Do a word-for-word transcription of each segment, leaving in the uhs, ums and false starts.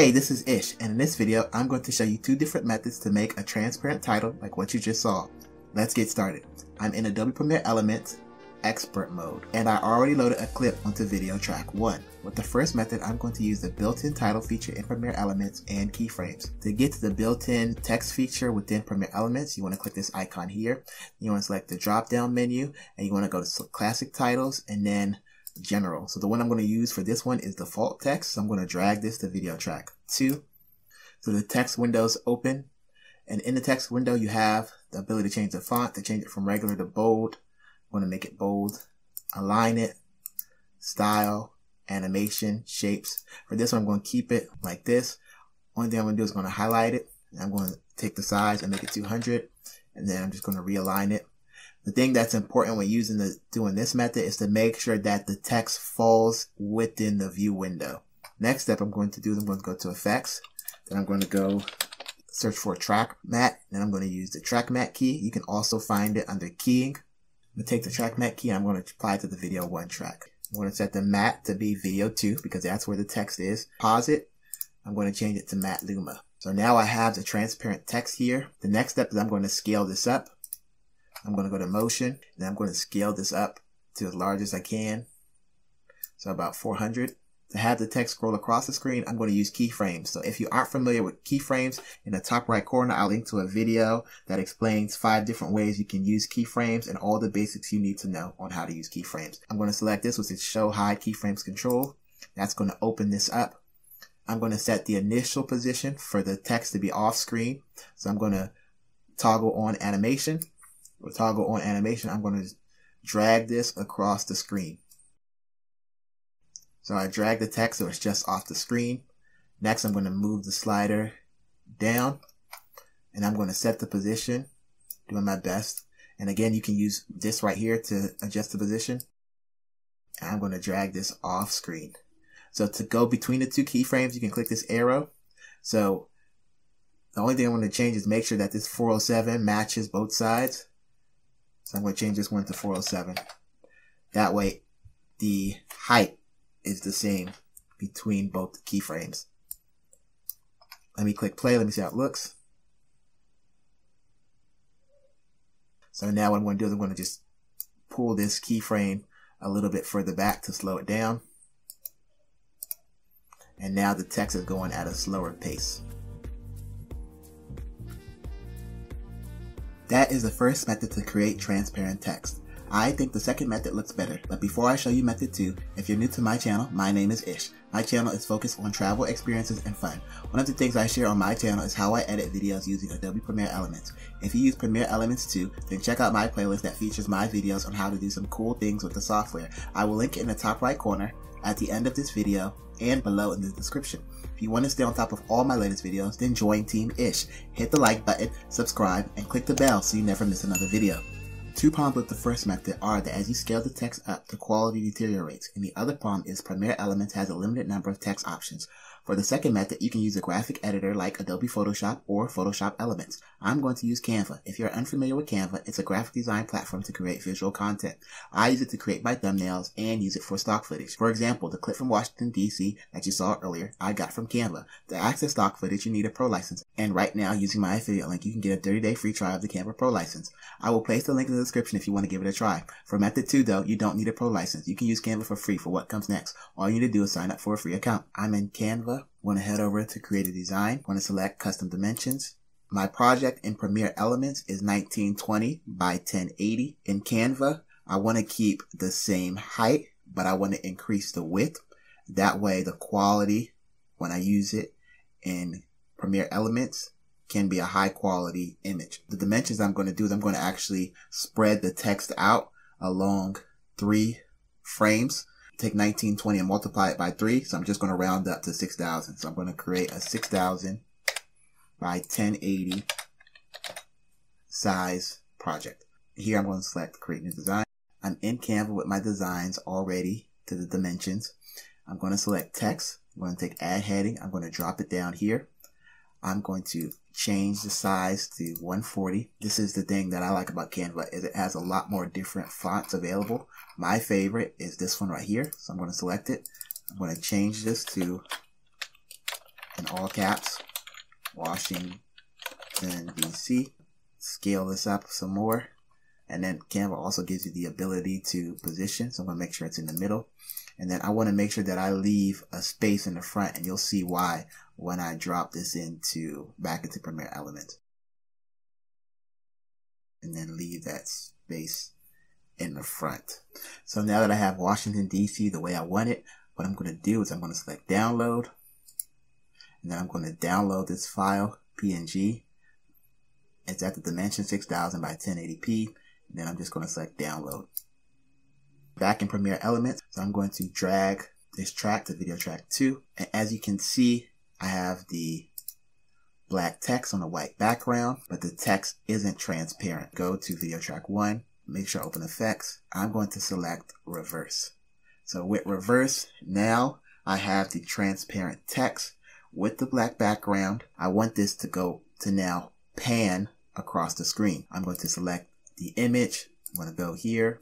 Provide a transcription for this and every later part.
Hey, this is Ish, and in this video, I'm going to show you two different methods to make a transparent title like what you just saw. Let's get started. I'm in Adobe Premiere Elements Expert Mode, and I already loaded a clip onto video track one. With the first method, I'm going to use the built-in title feature in Premiere Elements and keyframes. To get to the built-in text feature within Premiere Elements, you want to click this icon here. You want to select the drop-down menu, and you want to go to Classic Titles, and then General. So the one I'm going to use for this one is default text. So I'm going to drag this to video track two. So the text window is open, and in the text window, you have the ability to change the font, to change it from regular to bold. I'm going to make it bold, align it, style, animation, shapes. For this one, I'm going to keep it like this. Only thing I'm going to do is I'm going to highlight it. And I'm going to take the size and make it two hundred, and then I'm just going to realign it. The thing that's important when using the doing this method is to make sure that the text falls within the view window. Next step I'm going to do is I'm going to go to Effects, then I'm going to go search for Track Mat, then I'm going to use the Track Mat key. You can also find it under Keying. I'm going to take the Track Mat key and I'm going to apply it to the video one track. I'm going to set the mat to be video two because that's where the text is. Pause it. I'm going to change it to Mat Luma. So now I have the transparent text here. The next step is I'm going to scale this up. I'm going to go to motion, and I'm going to scale this up to as large as I can, so about four hundred. To have the text scroll across the screen, I'm going to use keyframes. So if you aren't familiar with keyframes, in the top right corner, I'll link to a video that explains five different ways you can use keyframes and all the basics you need to know on how to use keyframes. I'm going to select this, which is Show Hide Keyframes Control. That's going to open this up. I'm going to set the initial position for the text to be off screen. So I'm going to toggle on animation. Or toggle on animation, I'm going to drag this across the screen. So I drag the text so it's just off the screen. Next, I'm going to move the slider down, and I'm going to set the position, doing my best. And again, you can use this right here to adjust the position. And I'm going to drag this off screen. So to go between the two keyframes, you can click this arrow. So the only thing I want to change is make sure that this four oh seven matches both sides. So I'm going to change this one to four oh seven. That way the height is the same between both keyframes. Let me click play. Let me see how it looks. So now what I'm going to do is I'm going to just pull this keyframe a little bit further back to slow it down. And now the text is going at a slower pace. That is the first method to create transparent text. I think the second method looks better, but before I show you method two, if you're new to my channel, my name is Ish. My channel is focused on travel experiences and fun. One of the things I share on my channel is how I edit videos using Adobe Premiere Elements. If you use Premiere Elements too, then check out my playlist that features my videos on how to do some cool things with the software. I will link it in the top right corner, at the end of this video, and below in the description. If you want to stay on top of all my latest videos, then join Team Ish. Hit the like button, subscribe, and click the bell so you never miss another video. Two problems with the first method are that as you scale the text up, the quality deteriorates, and the other problem is Premiere Elements has a limited number of text options. For the second method, you can use a graphic editor like Adobe Photoshop or Photoshop Elements. I'm going to use Canva. If you're unfamiliar with Canva, it's a graphic design platform to create visual content. I use it to create my thumbnails and use it for stock footage. For example, the clip from Washington, D C that you saw earlier, I got from Canva. To access stock footage, you need a pro license. And right now, using my affiliate link, you can get a thirty day free trial of the Canva pro license. I will place the link in the description if you want to give it a try. For method two, though, you don't need a pro license. You can use Canva for free for what comes next. All you need to do is sign up for a free account. I'm in Canva. I'm going to head over to create a design. I'm going to select custom dimensions. My project in Premiere Elements is nineteen twenty by ten eighty. In Canva, I want to keep the same height, but I want to increase the width. That way the quality when I use it in Premiere Elements can be a high quality image. The dimensions I'm going to do is I'm going to actually spread the text out along three frames. Take nineteen twenty and multiply it by three. So I'm just going to round up to six thousand. So I'm going to create a six thousand by ten eighty size project. Here I'm going to select create new design. I'm in Canva with my designs already to the dimensions. I'm going to select text. I'm going to take add heading. I'm going to drop it down here. I'm going to change the size to one forty. This is the thing that I like about Canva is it has a lot more different fonts available. My favorite is this one right here. So I'm going to select it. I'm going to change this to in all caps, Washington, D C. Scale this up some more. And then Canva also gives you the ability to position. So I'm going to make sure it's in the middle. And then I want to make sure that I leave a space in the front, and you'll see why when I drop this into back into Premiere Elements. And then leave that space in the front. So now that I have Washington, D C the way I want it, what I'm going to do is I'm going to select download. And then I'm going to download this file, P N G. It's at the dimension six thousand by ten eighty p. Then I'm just going to select download. Back in Premiere Elements, so I'm going to drag this track to video track two. And as you can see, I have the black text on a white background, but the text isn't transparent. Go to video track one, make sure I open effects. I'm going to select reverse. So with reverse, now I have the transparent text with the black background. I want this to go to now pan across the screen. I'm going to select the image. I'm going to go here.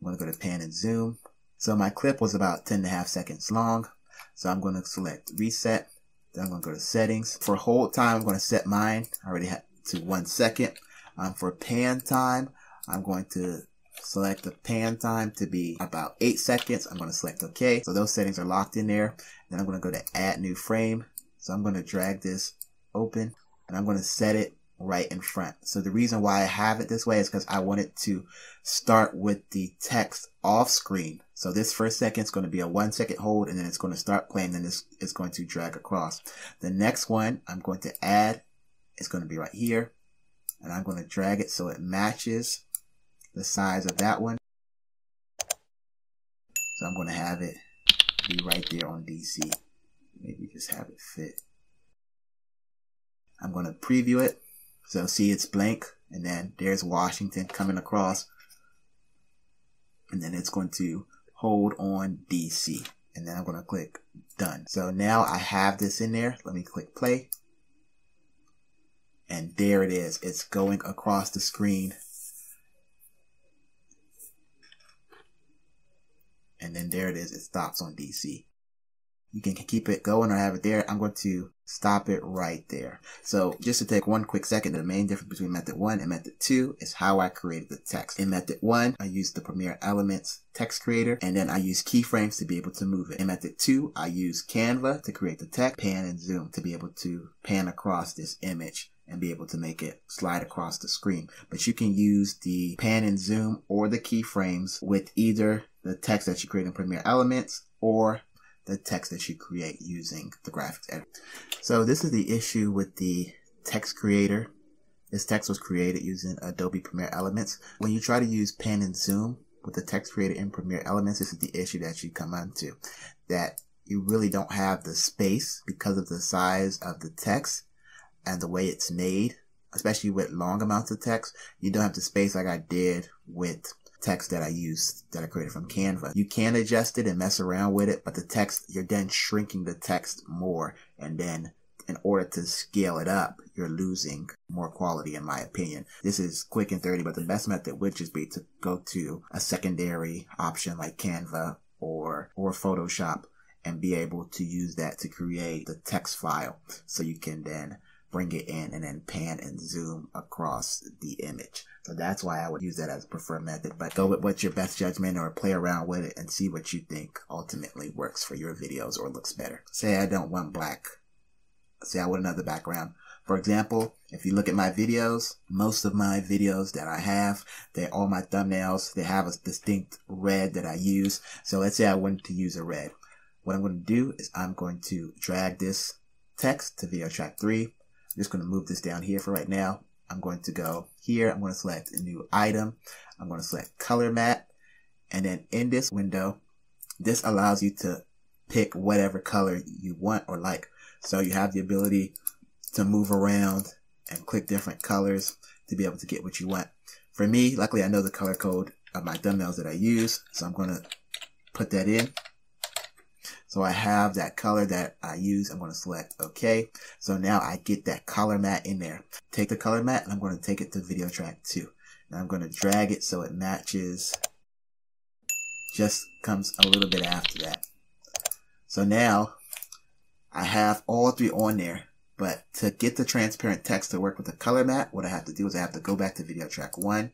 I'm going to go to pan and zoom. So my clip was about ten and a half seconds long. So I'm going to select reset. Then I'm going to go to settings. For hold time, I'm going to set mine. I already had to one second. Um, for pan time, I'm going to select the pan time to be about eight seconds. I'm going to select OK. So those settings are locked in there. Then I'm going to go to add new frame. So I'm going to drag this open and I'm going to set it right in front. So the reason why I have it this way is because I want it to start with the text off screen. So this first second is going to be a one second hold, and then it's going to start playing, then this is going to drag across. The next one I'm going to add is going to be right here, and I'm going to drag it so it matches the size of that one. So I'm going to have it be right there on D C. Maybe just have it fit. I'm going to preview it. So see, it's blank, and then there's Washington coming across, and then it's going to hold on D C, and then I'm going to click done. So now I have this in there. Let me click play, and there it is. It's going across the screen, and then there it is. It stops on D C. You can keep it going or have it there. I'm going to stop it right there. So just to take one quick second, the main difference between method one and method two is how I created the text. In method one, I used the Premiere Elements text creator, and then I used keyframes to be able to move it. In method two, I used Canva to create the text, pan and zoom to be able to pan across this image and be able to make it slide across the screen. But you can use the pan and zoom or the keyframes with either the text that you create in Premiere Elements or the text that you create using the graphics editor. So this is the issue with the text creator. This text was created using Adobe Premiere Elements. When you try to use pan and zoom with the text creator in Premiere Elements, this is the issue that you come onto, that you really don't have the space because of the size of the text and the way it's made, especially with long amounts of text. You don't have the space like I did with text that I used, that I created from Canva. You can adjust it and mess around with it, but the text, you're then shrinking the text more, and then in order to scale it up, you're losing more quality, in my opinion. This is quick and dirty, but the best method would just be to go to a secondary option like Canva or, or Photoshop and be able to use that to create the text file so you can then bring it in and then pan and zoom across the image. So that's why I would use that as a preferred method, but go with what's your best judgment or play around with it and see what you think ultimately works for your videos or looks better. Say I don't want black. Say I want another background. For example, if you look at my videos, most of my videos that I have, they're all my thumbnails. They have a distinct red that I use. So let's say I wanted to use a red. What I'm going to do is I'm going to drag this text to video track three. I'm just going to move this down here for right now. I'm going to go here. I'm going to select a new item. I'm going to select color map. And then in this window, this allows you to pick whatever color you want or like. So you have the ability to move around and click different colors to be able to get what you want. For me, luckily I know the color code of my thumbnails that I use. So I'm going to put that in. So I have that color that I use. I'm going to select OK. So now I get that color mat in there. Take the color mat, and I'm going to take it to video track two. And I'm going to drag it so it matches. Just comes a little bit after that. So now I have all three on there, but to get the transparent text to work with the color map, what I have to do is I have to go back to video track one,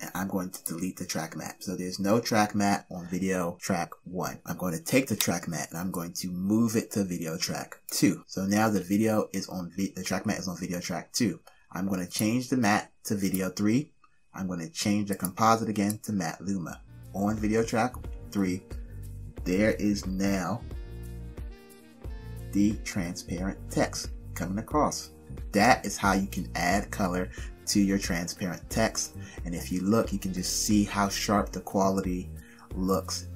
and I'm going to delete the track map. So there's no track map on video track one. I'm going to take the track map and I'm going to move it to video track two. So now the video is on, the track map is on video track two. I'm going to change the matte to video three. I'm going to change the composite again to matte luma. On video track three, there is now the transparent text coming across. That is how you can add color to your transparent text. And if you look, you can just see how sharp the quality looks.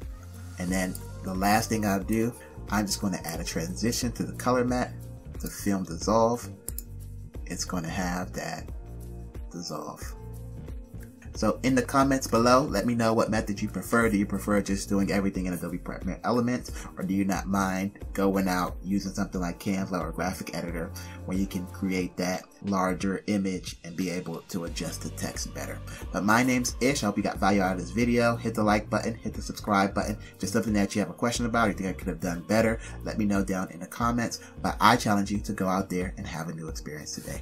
And then the last thing I'll do, I'm just going to add a transition to the color map to film dissolve. It's going to have that dissolve. So in the comments below, let me know what method you prefer. Do you prefer just doing everything in Adobe Premiere Elements, or do you not mind going out using something like Canva or graphic editor where you can create that larger image and be able to adjust the text better? But my name's Ish. I hope you got value out of this video. Hit the like button, hit the subscribe button. Just something that you have a question about or you think I could have done better, let me know down in the comments. But I challenge you to go out there and have a new experience today.